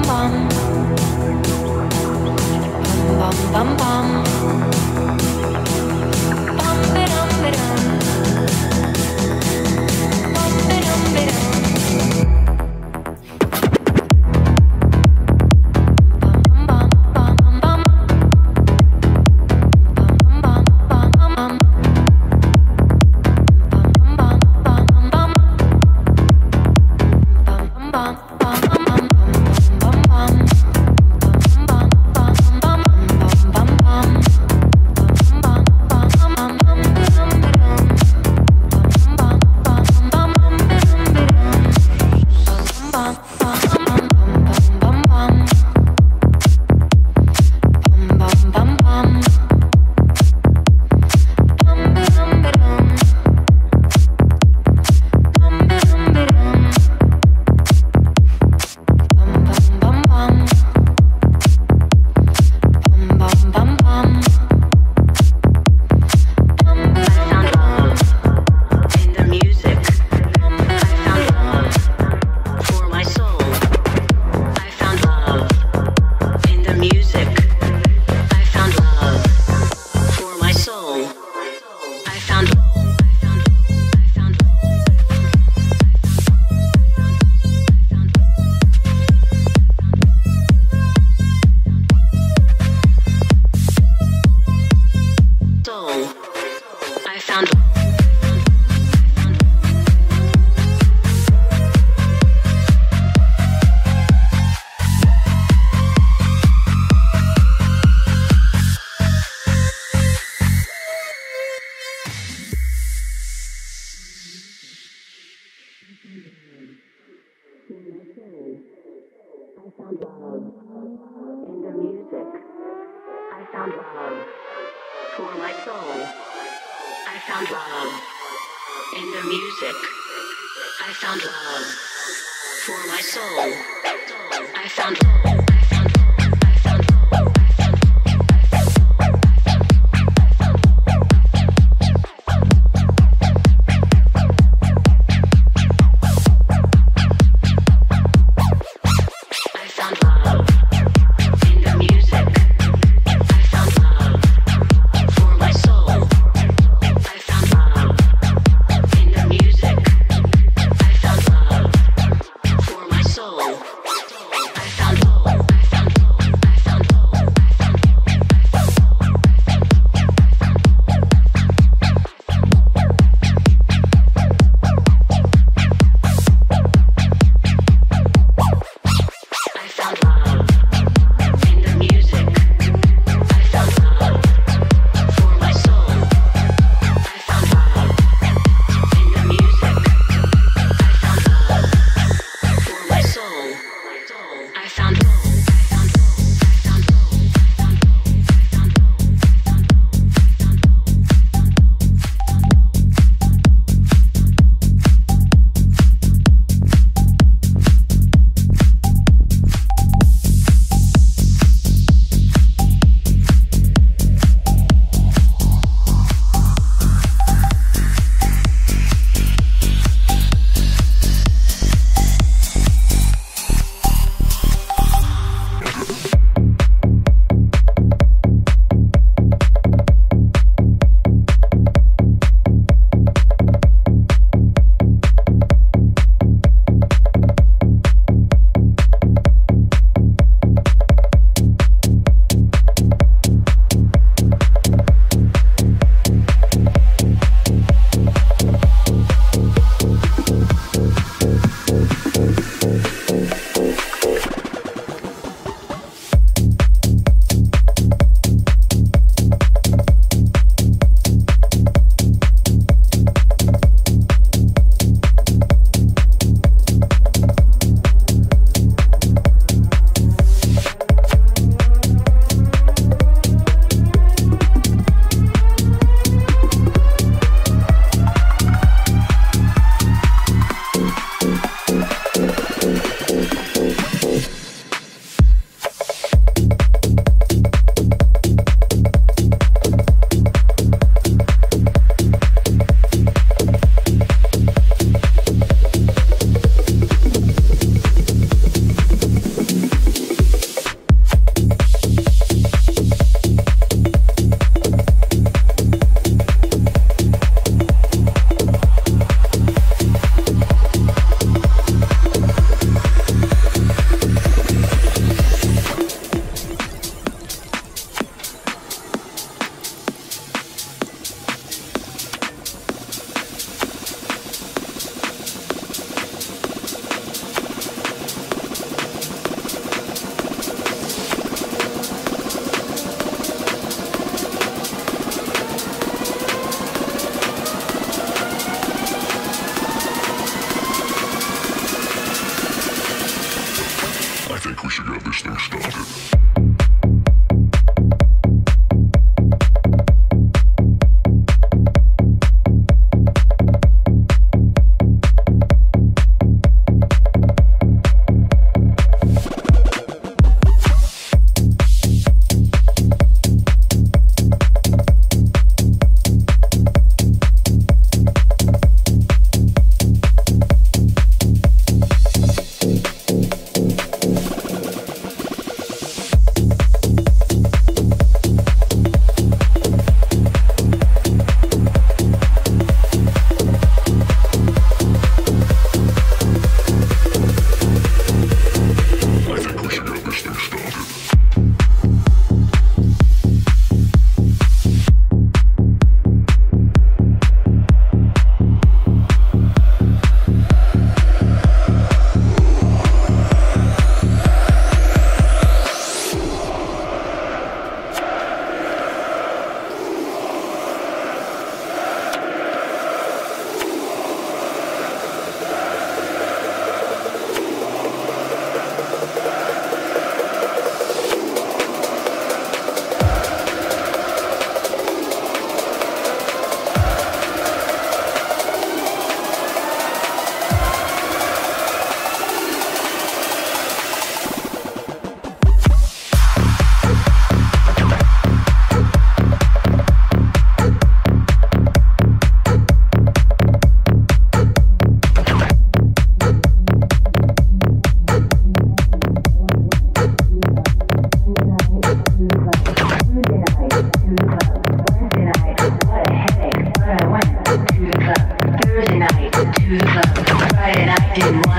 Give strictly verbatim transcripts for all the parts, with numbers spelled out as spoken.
I found love.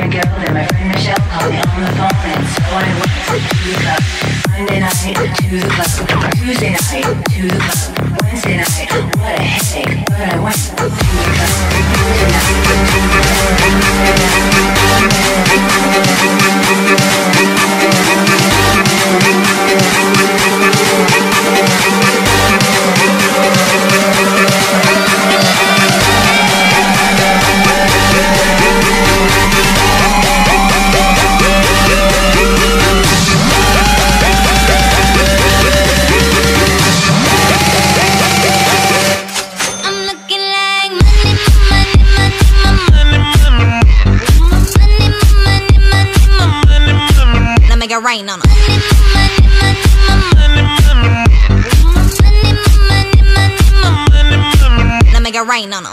wanna go, then my friend Michelle called me on the phone and so I went to the club. Monday night to the club, Tuesday night to the club, Wednesday night, what a headache, but I went to the club. Rain on them. Now make it rain on them.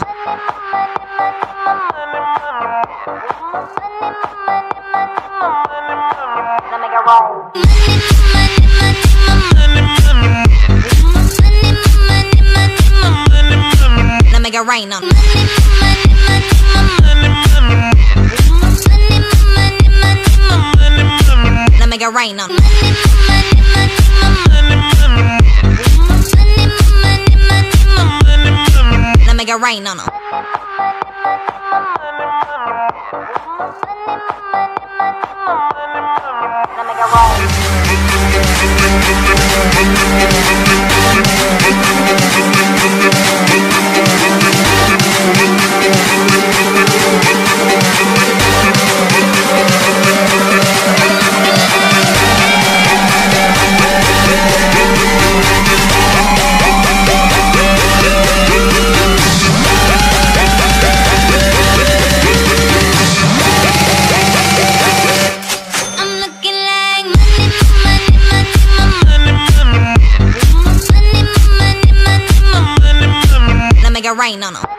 Now make it roll. Now make it rain on them. Make it rain on them. Now make it rain on them. Now make it rain on them.